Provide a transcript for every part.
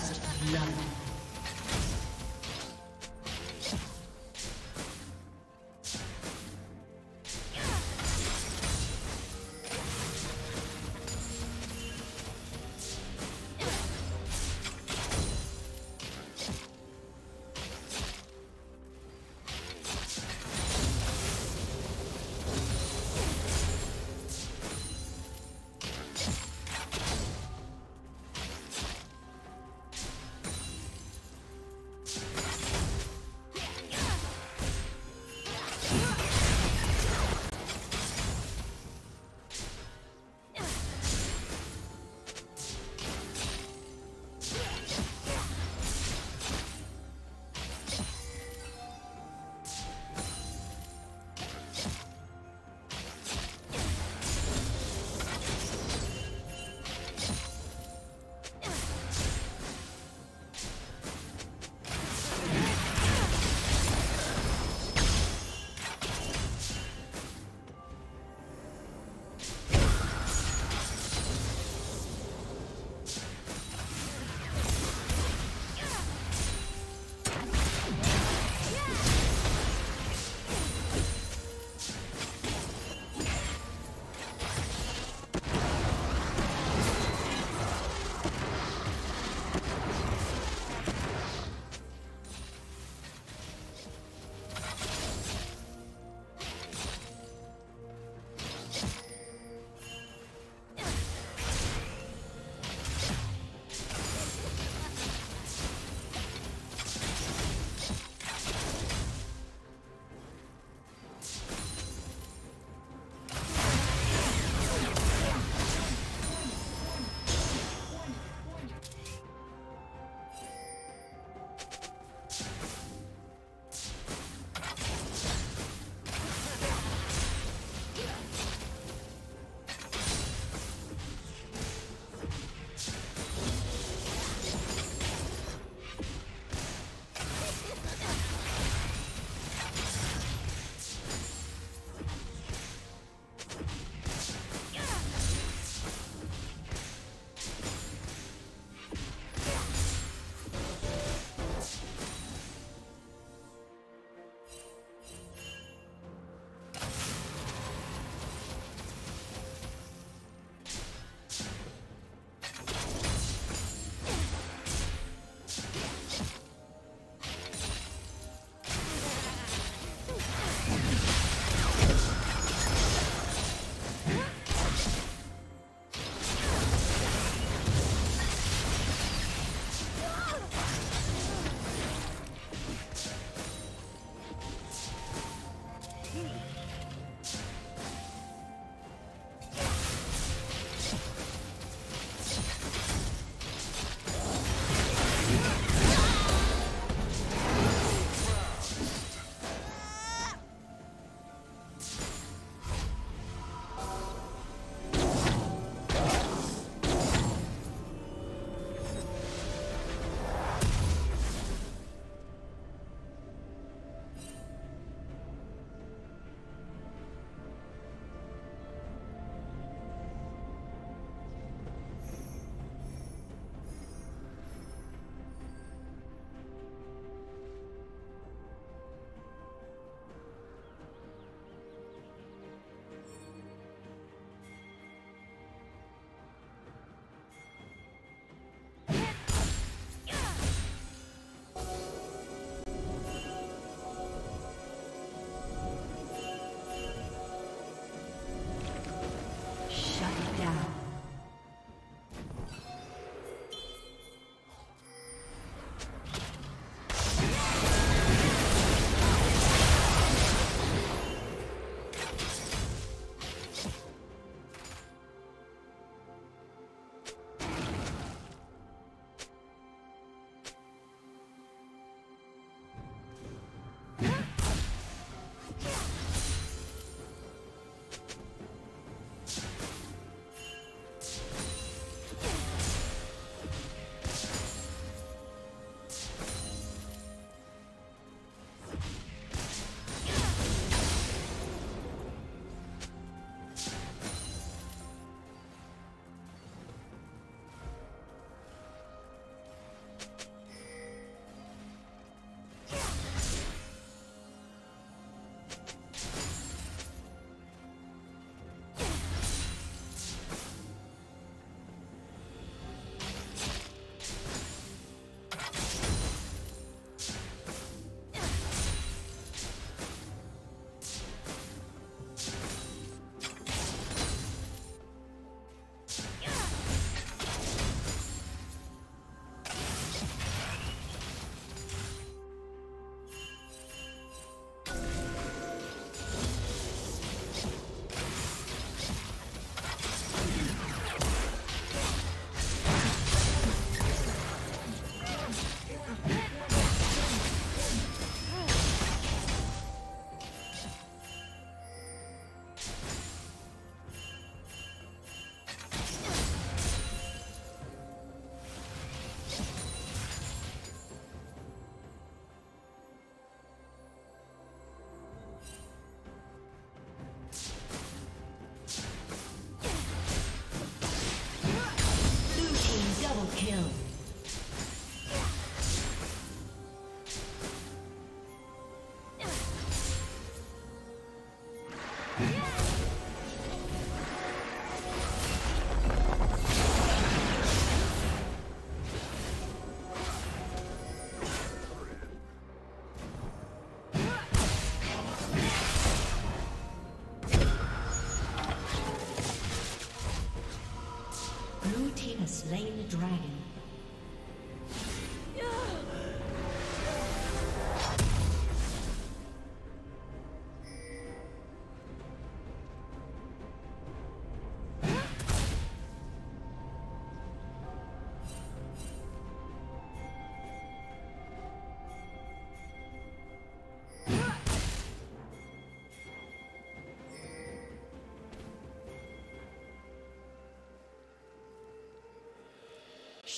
First love.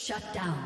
Shut down.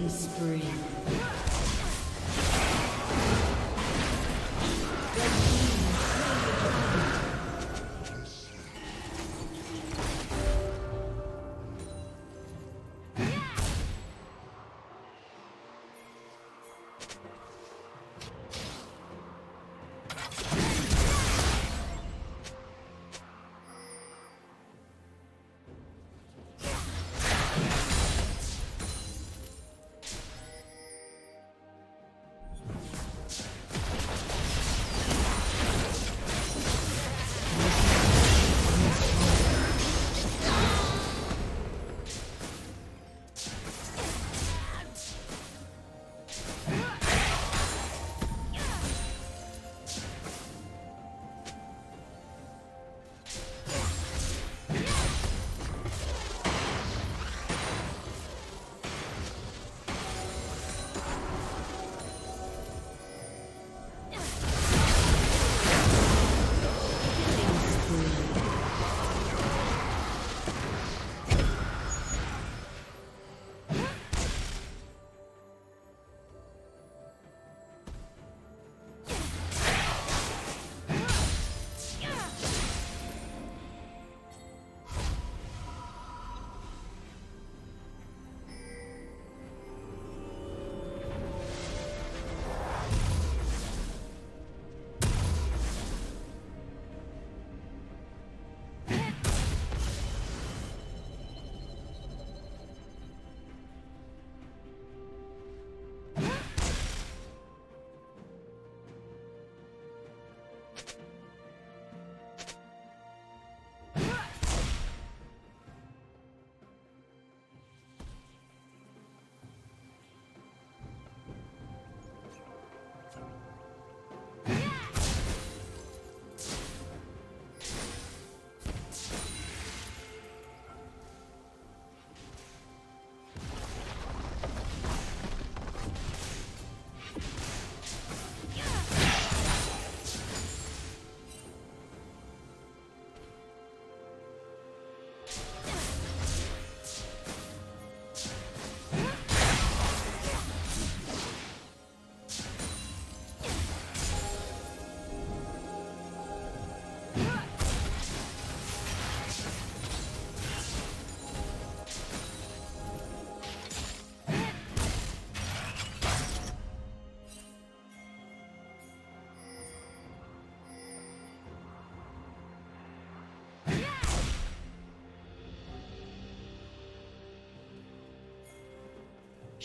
Killing spree.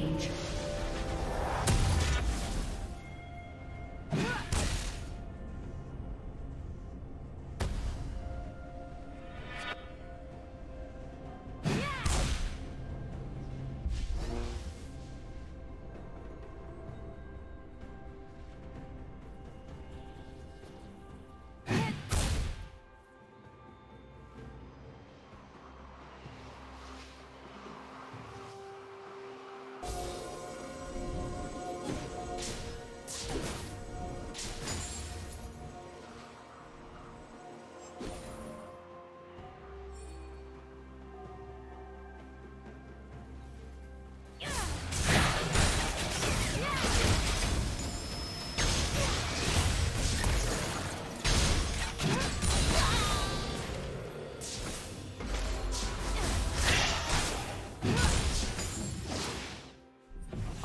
Rampage.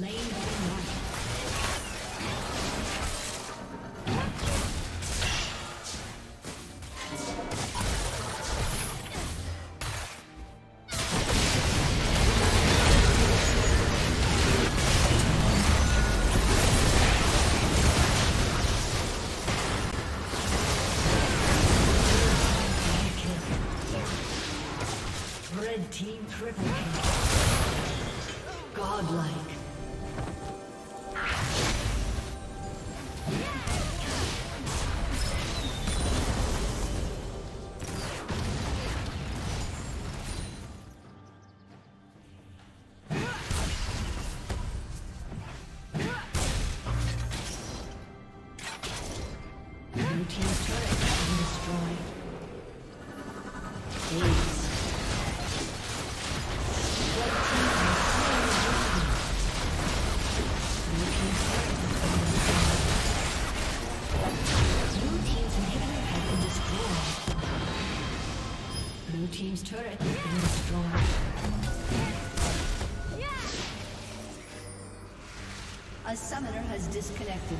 slain by godlike. Team's turret has been destroyed. A summoner has disconnected.